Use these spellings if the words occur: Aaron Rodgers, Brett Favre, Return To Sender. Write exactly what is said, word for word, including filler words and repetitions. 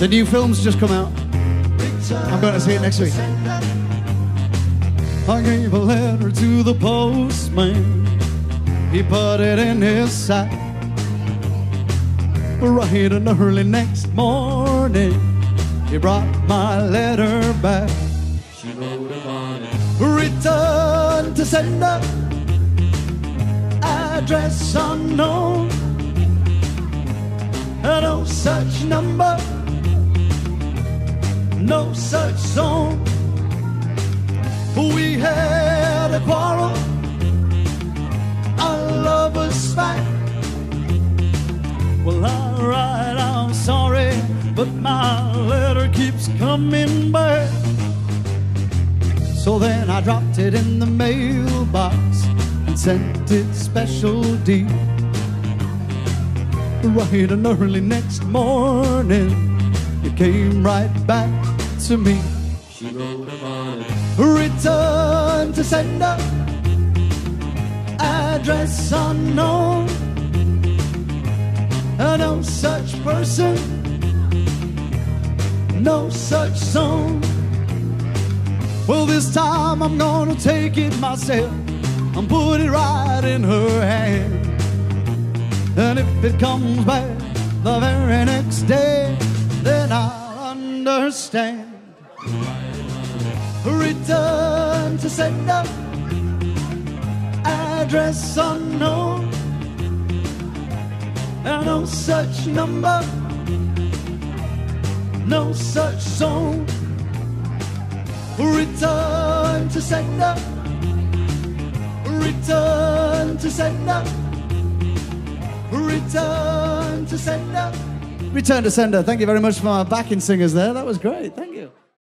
The new film's just come out. I'm going to see it next week. I gave a letter to the postman. He put it in his sack. Right in the early next morning, he brought my letter back. She wrote on it. Return to sender. Address unknown. No such number, no such zone. We had a quarrel, our love was back. Well, alright, I'm sorry, but my letter keeps coming back. So then I dropped it in the mailbox and sent it special D. Right and early next morning, it came right back to me. She wrote about it. Return to sender. Address unknown. No such person, no such zone. Well, this time I'm gonna take it myself and put it right in her hand. And if it comes back the very next day, then I'll understand. Return to sender. Address unknown. No such number, no such zone. Return to sender. Return to sender. Return to sender. Return to sender. Thank you very much for my backing singers there. That was great. Thank you.